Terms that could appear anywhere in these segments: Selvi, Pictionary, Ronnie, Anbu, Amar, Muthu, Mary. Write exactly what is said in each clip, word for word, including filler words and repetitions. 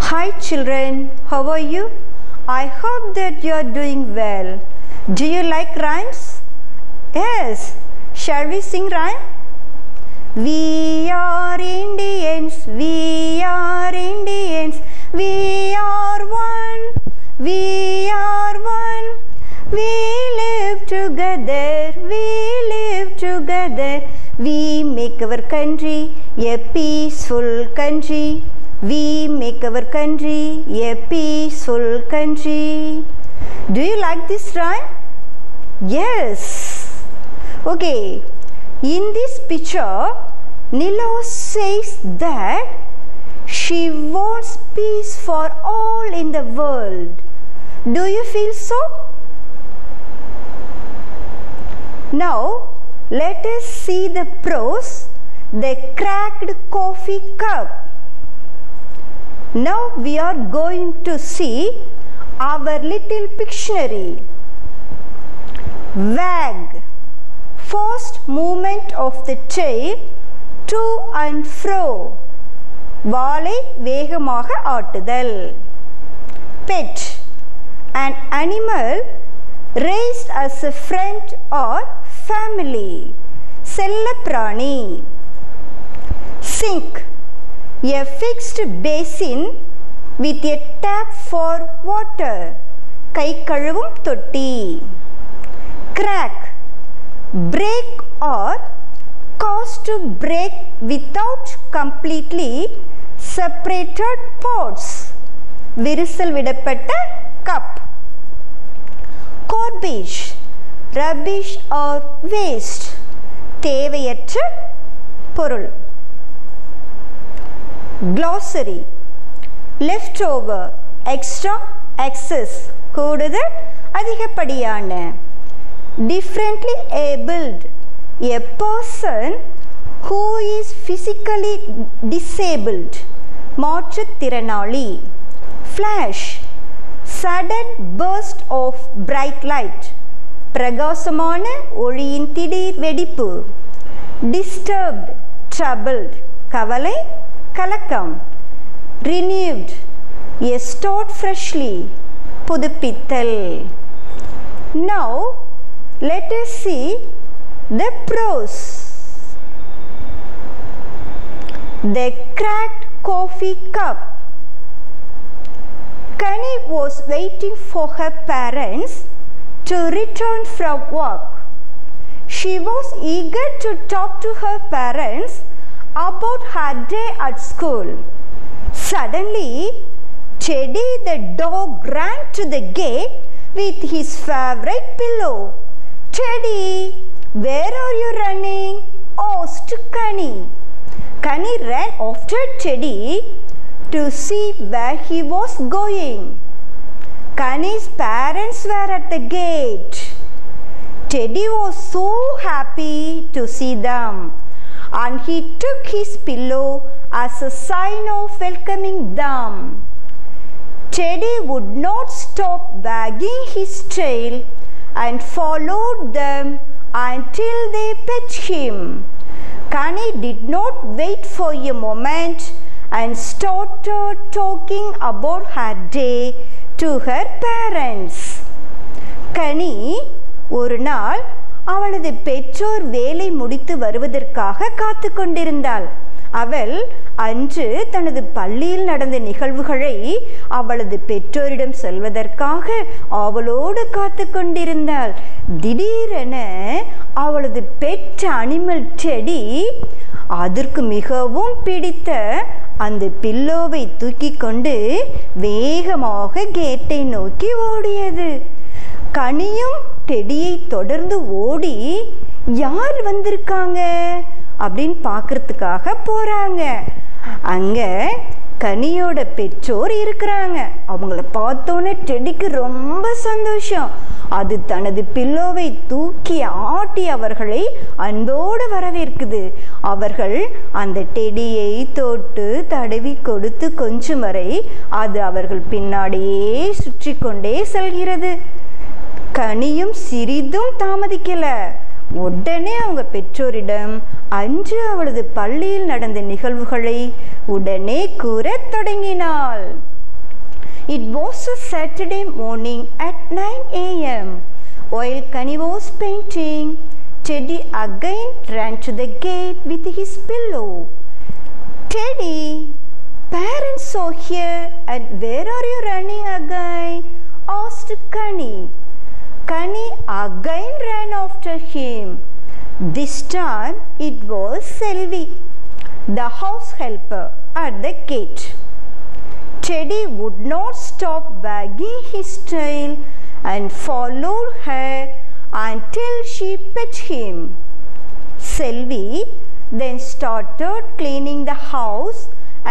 Hi children, how are you? I hope that you are doing well. Do you like rhymes? Yes. Shall we sing rhyme? We are Indians, we are Indians, we are one, we are one. We live together, we live together, we make our country a peaceful country. We make our country a peaceful country. Do you like this rhyme? Yes. Okay. In this picture, Nilo says that she wants peace for all in the world. Do you feel so? Now, let us see the prose, the cracked coffee cup. Now we are going to see our little pictionary. Wag, first movement of the tail to and fro. Vaalai vegamaga aatudal. Pet, an animal raised as a friend or family. Sellaprani. Sink, a fixed basin with a tap for water. Kai kaluvum totti. Crack, break or cause to break without completely separated parts. Virisal vidapatta cup. Garbage, rubbish or waste. Thevayatra porul. Glossary, leftover, extra, excess, kodudal, adhigapadiyana. Differently abled, a person who is physically disabled, maatrathiranali. Flash, sudden burst of bright light, pragasamana oliyin thidir vedipu. Disturbed, troubled, kavalai கலக்கம். Renewed, a stored freshly, புதுப்பித்தல். Now let us see the prose. The cracked coffee cup. Kani was waiting for her parents to return from work. She was eager to talk to her parents about her day at school. Suddenly, Teddy the dog ran to the gate with his favorite pillow. Teddy, where are you running? Asked Kani. Kani ran after Teddy to see where he was going. Kani's parents were at the gate. Teddy was so happy to see them, and he took his pillow as a sign of welcoming them. Teddy would not stop wagging his tail and followed them until they pet him. Kani did not wait for a moment and started talking about her day to her parents. Kani, ஒரு நாள் அவளது பெற்றோர் வேலை முடித்து வருவதற்காக காத்து கொண்டிருந்தாள். அவள் அன்று தனது பள்ளியில் நடந்த நிகழ்வுகளை அவளது பெற்றோரிடம் சொல்வதற்காக அவளோடு காத்து கொண்டிருந்தாள். திடீரென அவளது பெட் அனிமல் டெடி அதற்கு மிகவும் பிடித்த அந்த பில்லோவை தூக்கி கொண்டு வேகமாக கேட்டை நோக்கி ஓடியது. கனியும் டெடியை தொடர்ந்து ஓடி யார் வந்திருக்காங்க அப்படின்னு பார்க்கறதுக்காக போகிறாங்க. அங்கே கனியோட பெற்றோர் இருக்கிறாங்க. அவங்கள பார்த்தோன்னே டெடிக்கு ரொம்ப சந்தோஷம். அது தனது பில்லோவை தூக்கி ஆட்டி அவர்களை அன்போடு வரவேற்குது. அவர்கள் அந்த டெடியை தொட்டு தடவி கொடுத்து கொஞ்சம் வரை அது அவர்கள் பின்னாடியே சுற்றி கொண்டே செல்கிறது. கனியும் சிறிதும் தாமதிக்கல. உடனே அவங்க பெற்றோரிடம் அன்று அவளது பள்ளியில் நடந்த நிகழ்வுகளை உடனே கூறத் தொடங்கினாள். It was a Saturday morning at nine a m While Connie was painting, Teddy again ran to the gate with his pillow. Teddy, parents are here and where are you running again? Asked Connie. Connie again ran after him. This time it was Selvi, the house helper at the gate. Teddy would not stop wagging his tail and followed her until she pet him. Selvi then started cleaning the house,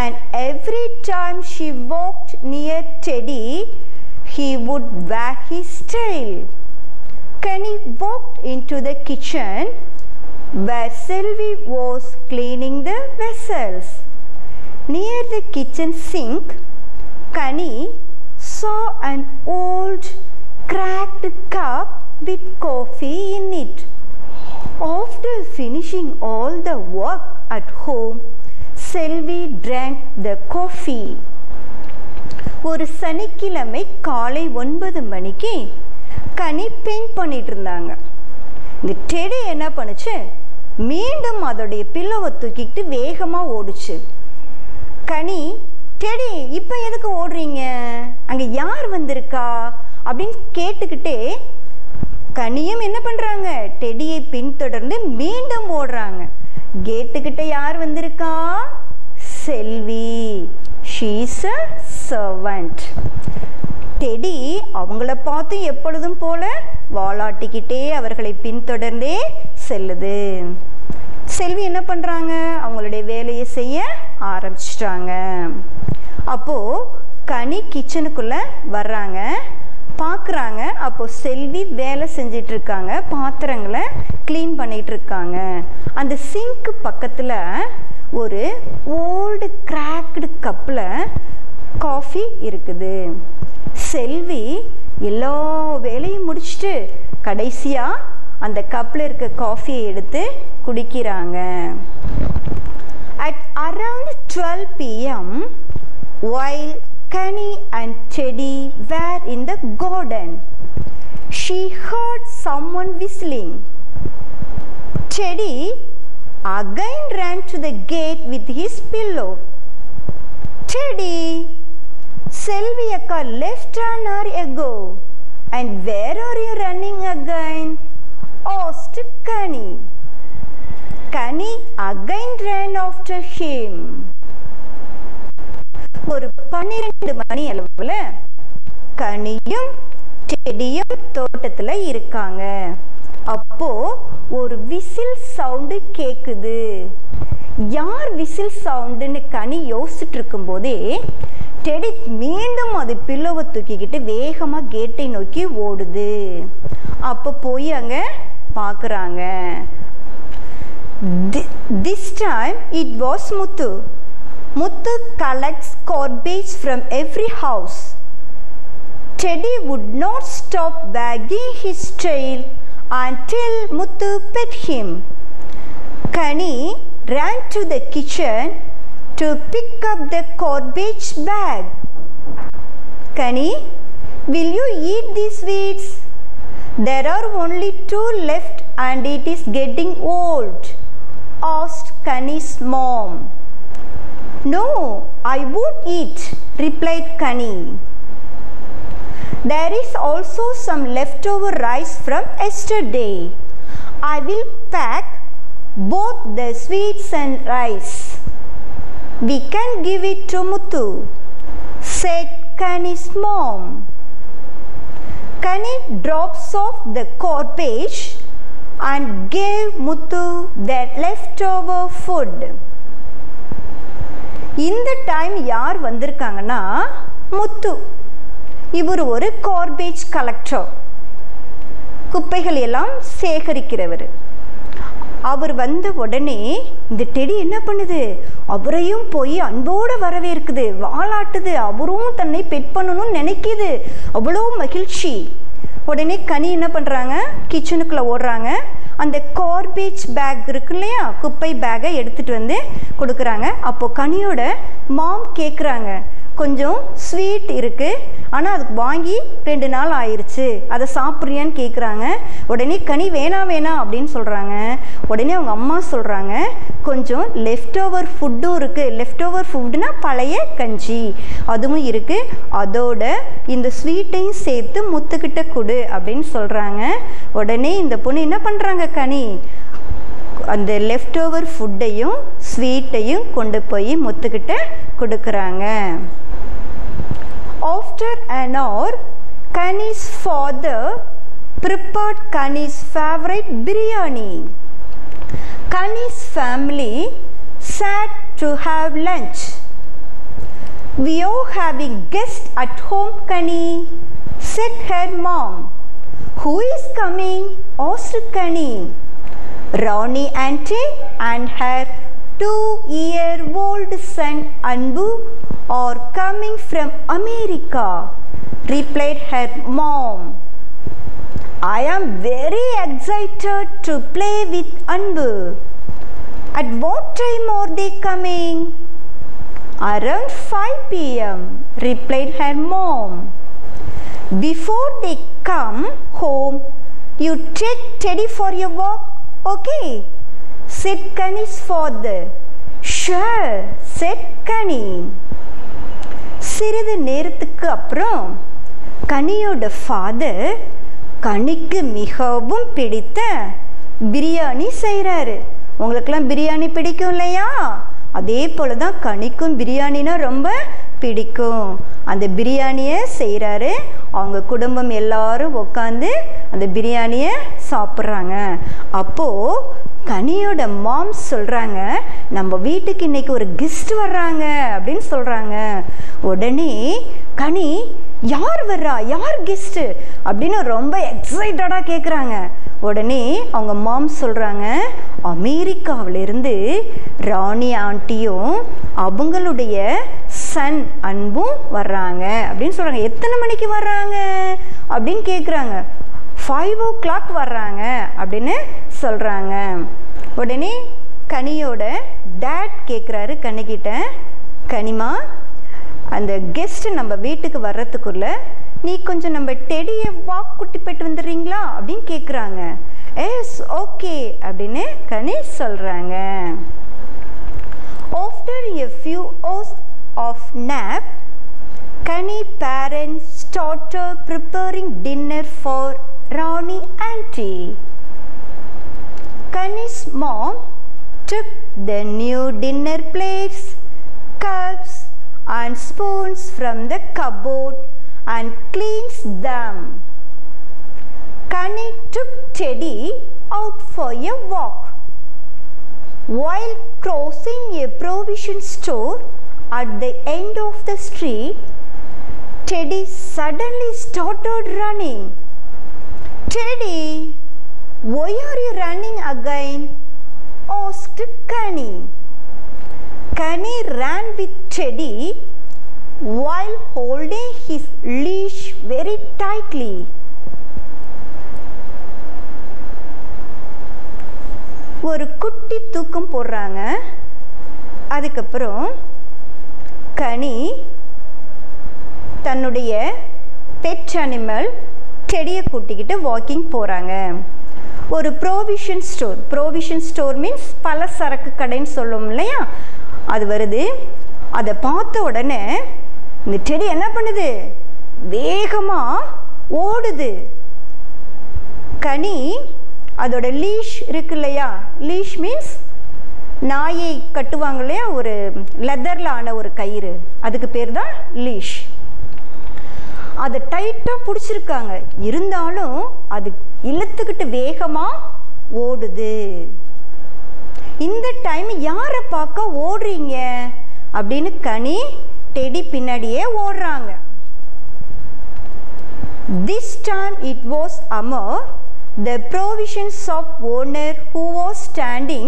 and every time she walked near Teddy, he would wag his tail. Connie walked into the kitchen where Selvi was cleaning the vessels. Near the kitchen sink, Connie saw an old cracked cup with coffee in it. After finishing all the work at home, Selvi drank the coffee. ஒரு சனிக்கிழமை காலை ஒன்பது மணிக்கு கனி paint பண்ணிட்டு இருந்தாங்க. இந்த teddy என்ன பண்ணுச்சு, மீண்டும் அதோடைய பில்லவை தூக்கிட்டு வேகமாக ஓடுச்சு. கனி, டெடி இப்போ எதுக்கு ஓடுறீங்க, அங்கே யார் வந்திருக்கா அப்படின்னு கேட்டுக்கிட்டே கனியும் என்ன பண்ணுறாங்க, டெடியை பின்தொடர்ந்து மீண்டும் ஓடுறாங்க. கேட்டுக்கிட்ட யார் வந்திருக்கா, Selvi. She is a servant. Teddy அவங்கள பார்த்து எப்பொழுதும் போல வாளாட்டிக்கிட்டே அவர்களை பின்தொடர்ந்தே செல்லுது. செல்வி என்ன பண்ணுறாங்க, அவங்களுடைய வேலையை செய்ய ஆரம்பிச்சிட்டாங்க. அப்போது கனி கிச்சனுக்குள்ளே வர்றாங்க, பார்க்குறாங்க. அப்போது செல்வி வேலை செஞ்சிட்ருக்காங்க, பாத்திரங்களை க்ளீன் பண்ணிகிட்ருக்காங்க. அந்த சிங்க்கு பக்கத்தில் ஒரு ஓல்டு கிராக்டு கப்பில் காஃபி இருக்குது. செல்வி எல்லா வேலையும் முடிச்சுட்டு கடைசியாக அந்த கப்பில் இருக்க காஃபியை எடுத்து குடிக்கிறாங்க. At around twelve p m while Connie and Teddy were in the garden, she heard someone whistling. Teddy again ran to the gate with his pillow. Teddy, Selvi akka left an hour ago, and where are you running again? Asked Connie. Connie again ran after him. ஒரு பன்னிரண்டு மணி அளவில் கனியும் டெடியும் தோட்டத்தில் இருக்காங்க. அப்போ ஒரு whistle sound கேட்குது. யார் விசில் சவுண்டுன்னு கனி யோசிச்சுட்டு இருக்கும்போதே டெடி மீண்டும் அது பில்லோவை தூக்கிக்கிட்டு வேகமாக கேட்டை நோக்கி ஓடுது. அப்போ போய் அங்கே பார்க்குறாங்க. This time it was Muthu. Muthu collects garbage from every house. Teddy would not stop wagging his tail until Muthu pet him. Connie ran to the kitchen to pick up the garbage bag. Connie, will you eat these sweets? There are only two left and it is getting old, asked Connie's mom. No, I won't eat, replied Connie. There is also some leftover rice from yesterday. I will pack both the sweets and rice. We can give it to Muthu, said Connie's mom. Connie drops off the garbage and gave Muthu their leftover food. இந்த time யார் வந்திருக்காங்கன்னா முத்து. இவர் ஒரு garbage collector, குப்பைகள் எல்லாம் சேகரிக்கிறவர். அவர் வந்த உடனே இந்த டெடி என்ன பண்ணுது, அவரையும் போய் அன்போடு வரவேற்குது, வாளாட்டுது, அவரும் தன்னை பெட் பண்ணணும்னு நினைக்கிது. அவ்வளோ மகிழ்ச்சி. உடனே கனி என்ன பண்ணுறாங்க, கிச்சனுக்குள்ளே ஓடுறாங்க. அந்த கார்பேஜ் பேக் இருக்கு இல்லையா, குப்பை பேக்கை எடுத்துகிட்டு வந்து கொடுக்குறாங்க. அப்போது கனியோட மாம் கேட்குறாங்க, கொஞ்சம் ஸ்வீட் இருக்குது ஆனால் அதுக்கு வாங்கி ரெண்டு நாள் ஆயிடுச்சு, அதை சாப்பிட்றியான்னு கேட்குறாங்க. உடனே கனி வேணாம் வேணாம் அப்படின்னு சொல்கிறாங்க. உடனே அவங்க அம்மா சொல்கிறாங்க, கொஞ்சம் லெஃப்ட் ஓவர் ஃபுட்டும் இருக்குது, லெஃப்ட் ஓவர் ஃபுட்னா பழைய கஞ்சி அதுவும் இருக்குது, அதோட இந்த ஸ்வீட்டையும் சேர்த்து முத்துக்கிட்ட கொடு அப்படின்னு சொல்கிறாங்க. உடனே இந்த பொண்ணு என்ன பண்ணுறாங்க, கனி அந்த லெஃப்ட் ஓவர் ஃபுட்டையும் ஸ்வீட்டையும் கொண்டு போய் முத்துக்கிட்ட கொடுக்குறாங்க. After an hour, Kani's father prepared Kani's favorite biryani. Kani's family sat to have lunch. "We are having guests at home, Kani," said her mom. "Who is coming?" asked Kani. "Ronnie auntie and her two-year-old son Anbu are coming from America," replied her mom. "I am very excited to play with Anbu. At what time are they coming?" "Around five p m replied her mom. "Before they come home, you take Teddy for your walk, okay?" said Kani's father. "Sure," said Kani. சிறிது நேரத்துக்கு அப்புறம் கனியோட father கனிக்கு மிகவும் பிடித்த பிரியாணி செய்கிறாரு. உங்களுக்கெல்லாம் பிரியாணி பிடிக்கும் இல்லையா, அதே போல் தான் கனிக்கும் பிரியாணினா ரொம்ப பிடிக்கும். அந்த பிரியாணியை செய்கிறாரு. அவங்க குடும்பம் எல்லாரும் உட்காந்து அந்த பிரியாணியை சாப்பிட்றாங்க. அப்போது கனியோட மாம் சொல்கிறாங்க, நம்ம வீட்டுக்கு இன்றைக்கி ஒரு கெஸ்ட் வர்றாங்க அப்படின்னு சொல்கிறாங்க. உடனே கனி, யார் வர்றா, யார் கெஸ்ட்டு அப்படின்னு ரொம்ப எக்ஸைட்டடாக கேட்குறாங்க. உடனே அவங்க மாம் சொல்கிறாங்க, அமெரிக்காவிலிருந்து ராணி ஆண்டியும் அவங்களுடைய சன் அன்பும் வர்றாங்க அப்படின்னு சொல்கிறாங்க. எத்தனை மணிக்கு வர்றாங்க அப்படின்னு கேட்குறாங்க. ஃபைவ் ஓ கிளாக் வர்றாங்க அப்படின்னு சொல்கிறாங்க. உடனே கனியோட டேட் கேட்குறாரு கனிக்கிட்ட, கனிமா அந்த கெஸ்ட்டு நம்ம வீட்டுக்கு வர்றதுக்குள்ளே நீ கொஞ்சம் நம்ம டெடியை வாக் கூட்டி போய்ட்டு வந்துடுறீங்களா அப்படின்னு கேட்குறாங்க. எஸ் ஓகே அப்படின்னு கனி சொல்கிறாங்க. After a few hours of nap, Kani parents started preparing dinner for Ronnie auntie. Kani's mom took the new dinner plates, cups and spoons from the cupboard and cleans them. Kani took Teddy out for a walk. While crossing a provision store at the end of the street, Teddy suddenly started running. "Teddy, why are you running again?" asked Kani. Kani ran with Teddy while holding his leash very tightly. ஒரு குட்டி தூக்கம் போடுறாங்க. அதுக்கப்புறம் கனி தன்னுடைய pet animal டெடியை கூட்டிக்கிட்டு walking போகிறாங்க. ஒரு provision store, provision store means பல சரக்கு கடைன்னு சொல்லும் இல்லையா, அது வருது. அதை பார்த்த உடனே இந்த டெடி என்ன பண்ணுது, வேகமாக ஓடுது. கனி அதோட லீஷ் இருக்கு இல்லையா, லீஷ் மீன்ஸ் நாயை கட்டுவாங்க இல்லையா, ஒரு லெதரில் ஆன ஒரு கயிறு, அதுக்கு பேர் தான் லீஷ். அதை டைட்டாக பிடிச்சிருக்காங்க, இருந்தாலும் அது இழுத்துக்கிட்டு வேகமாக ஓடுது. இந்த டைம் யாரை பார்க்க ஓடுறீங்க அப்படின்னு கனி டெடி பின்னாடியே ஓடுறாங்க. This time it was Amar, the provision shop owner, who was standing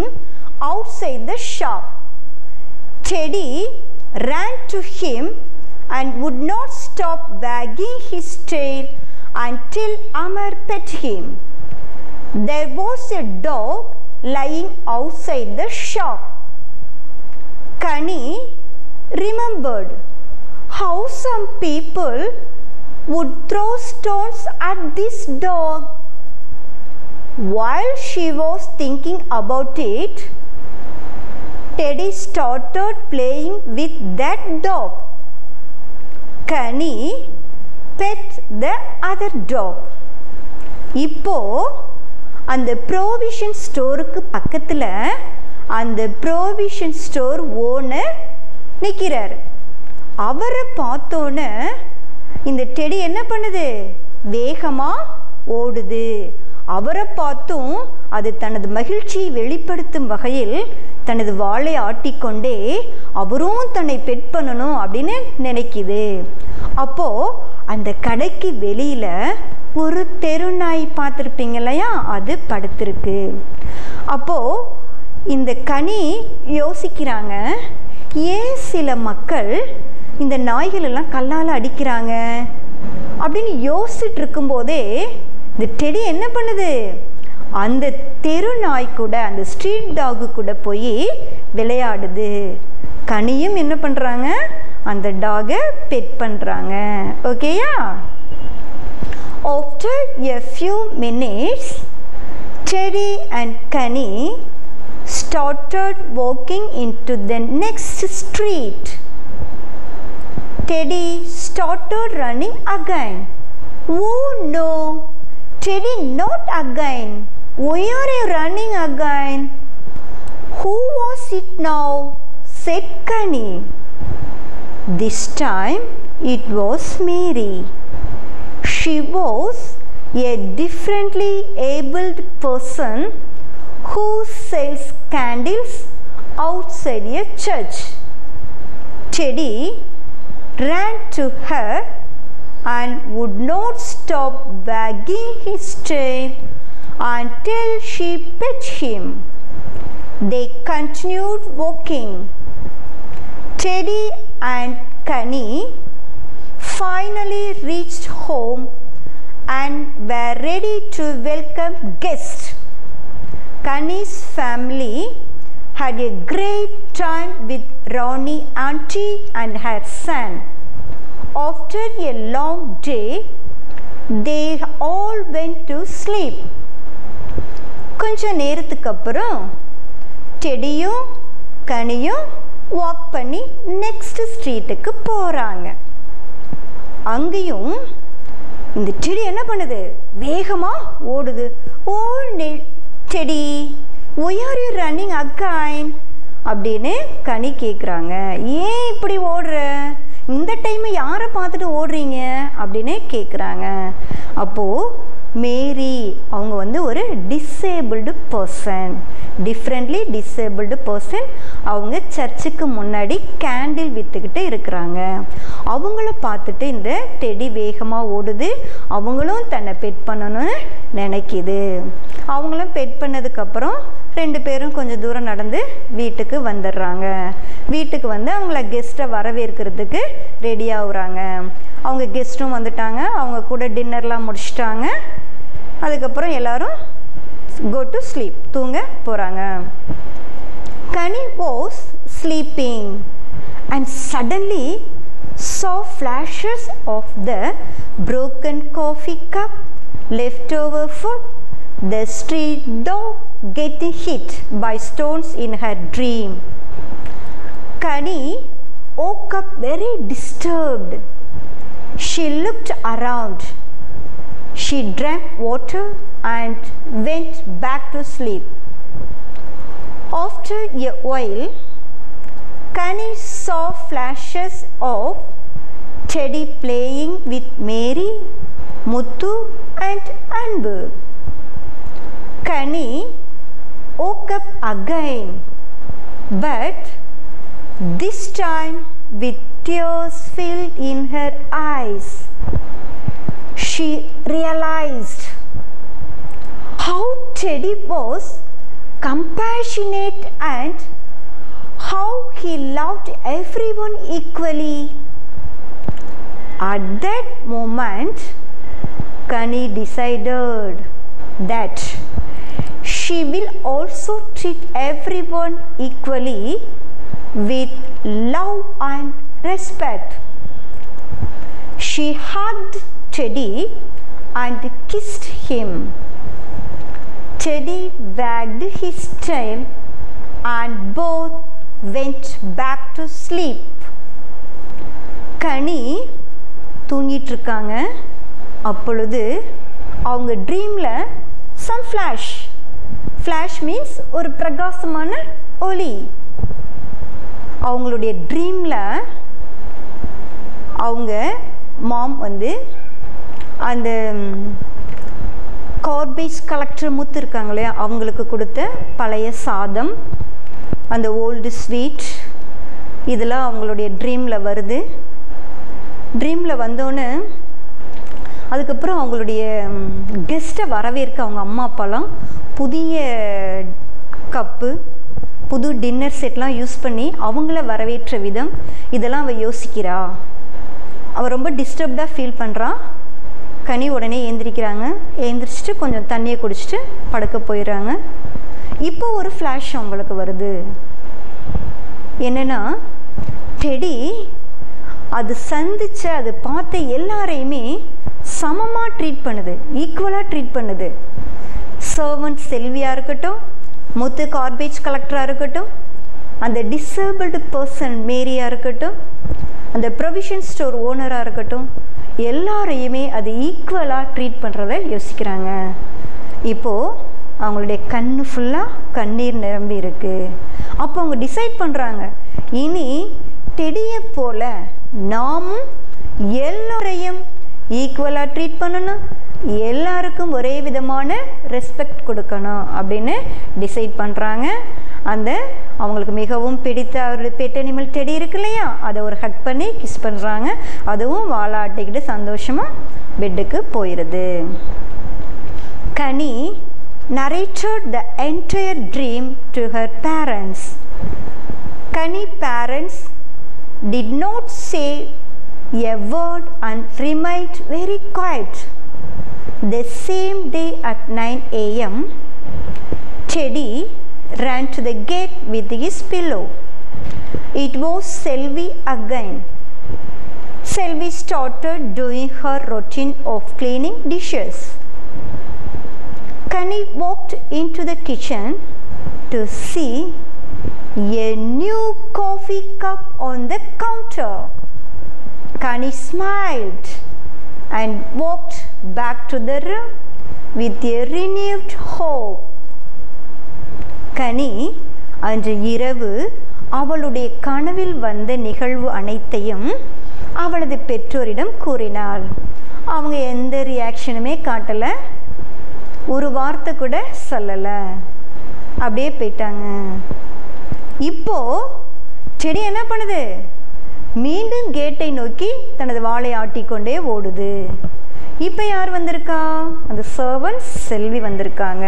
outside the shop. Teddy ran to him and would not stop wagging his tail until Amar pet him. there was a dog lying outside the shop. Kani remembered how some people would throw stones at this dog. While she was thinking about it, Teddy started playing with that dog. Kani pet the other dog. இப்போ அந்த provision storeக்கு பக்கத்துல அந்த provision store owner நிக்கிறார். அவரை பார்த்தோன்னே இந்த teddy என்ன பண்ணுது? வேகமா ஓடுது. அவரை பார்த்தும் அது தனது மகிழ்ச்சியை வெளிப்படுத்தும் வகையில் தனது வாளை ஆட்டிக்கொண்டே அவரும் தன்னை பெட் பண்ணணும் அப்படின்னு நினைக்குது. அப்போ அந்த கடைக்கு வெளியில ஒரு தெருநாய் பார்த்துருப்பீங்க இல்லையா, அது படுத்திருக்கு. அப்போ இந்த கனி யோசிக்கிறாங்க, ஏன் சில மக்கள் இந்த நாய்கள் எல்லாம் கல்லால் அடிக்கிறாங்க அப்படின்னு யோசிச்சுட்டு இருக்கும்போதே இந்த டெடி என்ன பண்ணுது? அந்த தெரு நாய் கூட, அந்த ஸ்ட்ரீட் டாகு கூட போய் விளையாடுது. கனியும் என்ன பண்ணுறாங்க? அந்த டாகை பெட் பண்ணுறாங்க. ஓகேயா? After a few minutes, Teddy and Kani started walking into the next street. Teddy started running again. Oh no! Teddy, not again. Why are you running again? Who was it now? Said Kani. This time it was Mary. She was a differently abled person who sells candles outside a church. Teddy ran to her and would not stop wagging his tail until she pet him. They continued walking. Teddy and Kani finally reached home and were ready to welcome guests. Kani's family had a great time with Ronnie, auntie, and her son. After a long day, they all went to sleep. கொஞ்ச நேரத்துக்கு அப்புறம் டெடியும் கனியும் walk பண்ணி next ஸ்ட்ரீட்டுக்கு போகிறாங்க. அங்கேயும் இந்த teddy என்ன பண்ணுது? வேகமாக ஓடுது. Oh Teddy, why are you running again? அப்படின்னு கனி கேட்குறாங்க. ஏன் இப்படி ஓடுற? இந்த டைமை யாரை பார்த்துட்டு ஓடுறீங்க அப்படின்னு கேட்குறாங்க. அப்போது மேரி, அவங்க வந்து ஒரு disabled person, differently disabled person. அவங்க சர்ச்சுக்கு முன்னாடி கேண்டில் விற்றுக்கிட்டு இருக்கிறாங்க. அவங்கள பார்த்துட்டு இந்த டெடி வேகமாக ஓடுது. அவங்களும் தன்னை பெட் பண்ணணும்னு நினைக்கிது. அவங்களும் பெட் பண்ணதுக்கப்புறம் ரெண்டு பேரும் கொஞ்சம் தூரம் நடந்து வீட்டுக்கு வந்துடுறாங்க. வீட்டுக்கு வந்து அவங்கள கெஸ்ட்டை வரவேற்கிறதுக்கு ரெடி ஆகுறாங்க. அவங்க கெஸ்ட்டும் வந்துட்டாங்க. அவங்க கூட டின்னர்லாம் முடிச்சிட்டாங்க. அதுக்கப்புறம் எல்லோரும் கோ டு ஸ்லீப், தூங்க போகிறாங்க. Kani was sleeping and suddenly saw flashes of the broken coffee cup, leftover food, the street dog getting hit by stones in her dream. Kani woke up very disturbed. She looked around. She drank water and went back to sleep. After a while, Kani saw flashes of Teddy playing with Mary, Muthu and Anbu. Kani woke up again, but this time with tears filled in her eyes. She realized how Teddy was compassionate and how he loved everyone equally. At that moment, Kani decided that she will also treat everyone equally with love and respect. She hugged Teddy and kissed him. Teddy wagged his tail and both went back to sleep. கனி தூங்கிட்டு இருக்காங்க. அப்பொழுது அவங்க ட்ரீம்ல some flash flash means ஒரு பிரகாசமான ஒளி. அவங்களுடைய ட்ரீமில் அவங்க மாம் வந்து அந்த கார்பேஜ் கலெக்டர் முத்து இருக்காங்க இல்லையா, அவங்களுக்கு கொடுத்த பழைய சாதம், அந்த ஓல்டு ஸ்வீட், இதெல்லாம் அவங்களுடைய ட்ரீமில் வருது. ட்ரீமில் வந்தோன்னு அதுக்கப்புறம் அவங்களுடைய கெஸ்ட்டை வரவேற்க அவங்க அம்மா அப்பாலாம் புதிய கப்பு, புது டின்னர் செட்லாம் யூஸ் பண்ணி அவங்கள வரவேற்ற விதம் இதெல்லாம் அவள் யோசிக்கிறா. அவள் ரொம்ப டிஸ்டர்ப்டாக ஃபீல் பண்ணுறா. கனி உடனே ஏந்திரிக்கிறாங்க. ஏந்திரிச்சிட்டு கொஞ்சம் தண்ணியை குடிச்சிட்டு படுக்க போயிடுறாங்க. இப்போ ஒரு ஃப்ளாஷ் அவங்களுக்கு வருது. என்னென்னா, டெடி அது சந்திச்ச அது பார்த்த எல்லாரையுமே சமமாக ட்ரீட் பண்ணுது, ஈக்குவலாக ட்ரீட் பண்ணுது. சர்வன்ட் செல்வியாக இருக்கட்டும், முத்து கார்பேஜ் கலெக்டராக இருக்கட்டும், அந்த டிசேபிள்டு பர்சன் மேரியாக இருக்கட்டும், அந்த ப்ரொவிஷன் ஸ்டோர் ஓனராக இருக்கட்டும், எல்லாரையுமே அது ஈக்குவலாக ட்ரீட் பண்ணுறத யோசிக்கிறாங்க. இப்போது அவங்களுடைய கண் ஃபுல்லாக கண்ணீர் நிரம்பி இருக்குது. அப்போ அவங்க டிசைட் பண்ணுறாங்க, இனி டெடியை போல் நாமும் எல்லோரையும் ஈக்குவலாக ட்ரீட் பண்ணணும், எல்லாருக்கும் ஒரே விதமான ரெஸ்பெக்ட் கொடுக்கணும் அப்படின்னு டிசைட் பண்ணுறாங்க. அந்த அவங்களுக்கு மிகவும் பிடித்த ஒரு பெட் அனிமல் டெடி இருக்கு இல்லையா, அதை ஒரு ஹக் பண்ணி கிஸ் பண்ணுறாங்க. அதுவும் வாலாட்டிக்கிட்டு சந்தோஷமாக பெட்டுக்கு போயிடுது. கனி narrated the entire dream to her parents. Kani parents did not say a word and remained very quiet. The same day at nine a m, Teddy ran to the gate with his pillow. It was Selvi again. Selvi started doing her routine of cleaning dishes. Kani walked into the kitchen to see a new coffee cup on the counter. Kani smiled and walked back to the room with a renewed hope. கனி அன்று இரவு அவளுடைய கனவில் வந்த நிகழ்வு அனைத்தையும் அவளது பெற்றோரிடம் கூறினாள். அவங்க எந்த ரியாக்ஷனுமே காட்டலை, ஒரு வார்த்தை கூட சொல்லலை, அப்படியே போயிட்டாங்க. இப்போது செடி என்ன பண்ணுது? மீண்டும் கேட்டை நோக்கி தனது வாளை ஆட்டிக்கொண்டே ஓடுது. இப்போ யார் வந்திருக்கா? அந்த சர்வன் செல்வி வந்திருக்காங்க.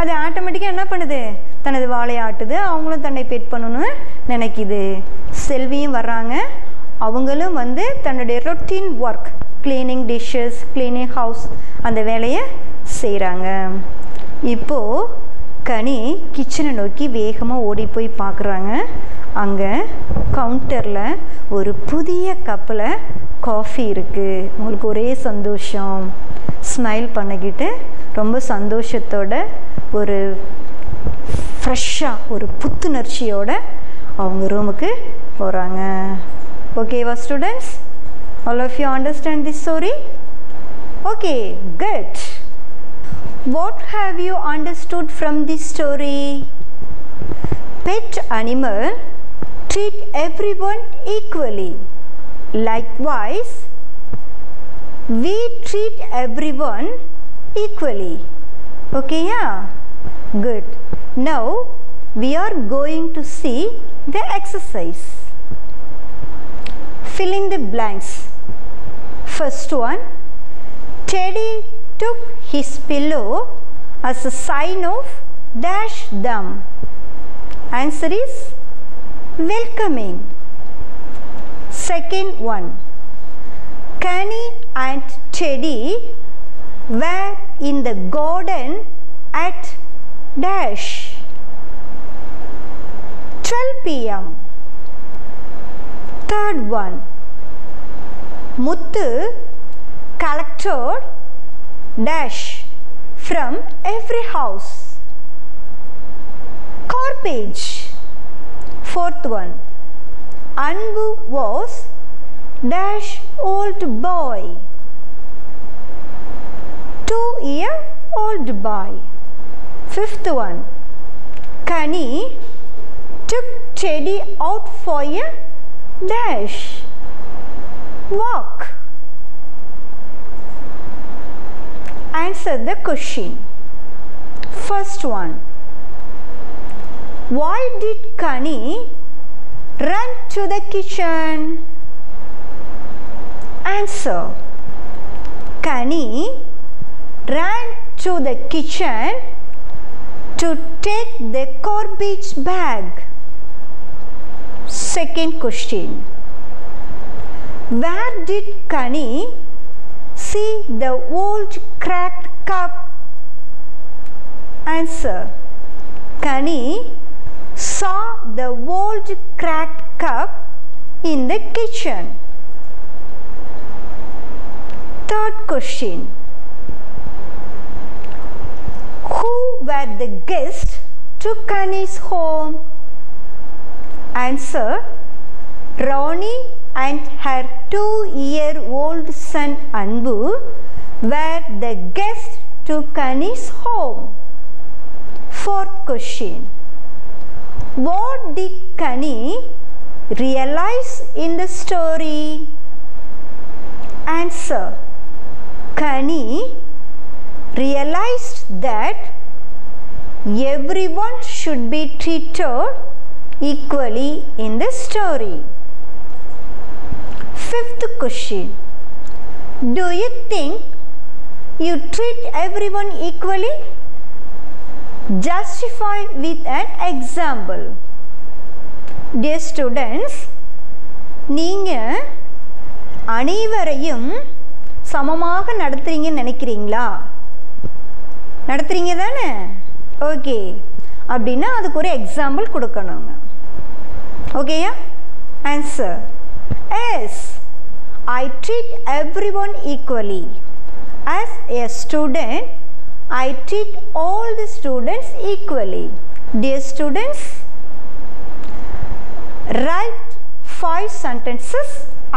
அது ஆட்டோமேட்டிக்காக என்ன பண்ணுது? தனது வாளை ஆட்டுது. அவங்களும் தன்னை பெட் பண்ணணும்னு நினைக்கிது. செல்வியும் வர்றாங்க. அவங்களும் வந்து தன்னுடைய routine work, cleaning dishes, cleaning house, அந்த வேலையை செய்கிறாங்க. இப்போது கனி கிச்சனை நோக்கி வேகமாக ஓடி போய் பார்க்குறாங்க. அங்கே கவுண்டரில் ஒரு புதிய கப்பில் காஃபி இருக்குது. உங்களுக்கு ஒரே சந்தோஷம். ஸ்மைல் பண்ணிக்கிட்டு ரொம்ப சந்தோஷத்தோட ஒரு ஃப்ரெஷ்ஷாக ஒரு புத்துணர்ச்சியோட அவங்க ரூமுக்கு போகிறாங்க. ஓகேவா students? all of you understand this story? Okay, good. What have you understood from this story? Pet animal treat everyone equally. Likewise, we treat everyone equally. Okay, yeah, good. Now we are going to see the exercise. Fill in the blanks. First one, Teddy took his pillow as a sign of dash them. Answer is welcoming. Second one, Kani and Teddy were in the garden at dash twelve p m Third one, Muthu collected dash from every house garbage. Fourth one, Anbu was dash old boy, two year old boy. Fifth one, Kani took Teddy out for a dash walk. Answer the question. First one, why did Kani run to the kitchen? Answer, Kani ran to the kitchen to take the garbage bag. Second question, where did Kani see the old cracked cup? Answer, Kani saw the old cracked cup in the kitchen. Third question, who were the guests to Kani's home? Answer, Ronnie and her two-year-old son Anbu were the guests to Kani's home. Fourth question, what did Kani realize in the story? Answer, Kani realized that everyone should be treated equally in the story. Fifth question, do you think you treat everyone equally? Justify with an example. Dear students, Ninga அனைவரையும் சமமாக நடத்துறீங்கன்னு நினைக்கிறீங்களா? நடத்துறீங்க தானே? Okay, அப்படின்னா அதுக்கு ஒரு example கொடுக்கணுங்க. ஓகேயா? Answer, S I treat everyone equally. As a student I treat all the students equally. Dear students, write five sentences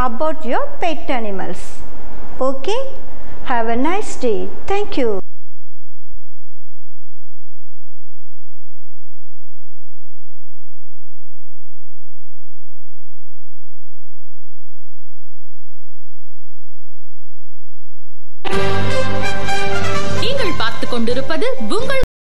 about your pet animals. Okay, have a nice day. Thank you. நீங்கள் பார்த்துக் கொண்டிருப்பது உங்கள்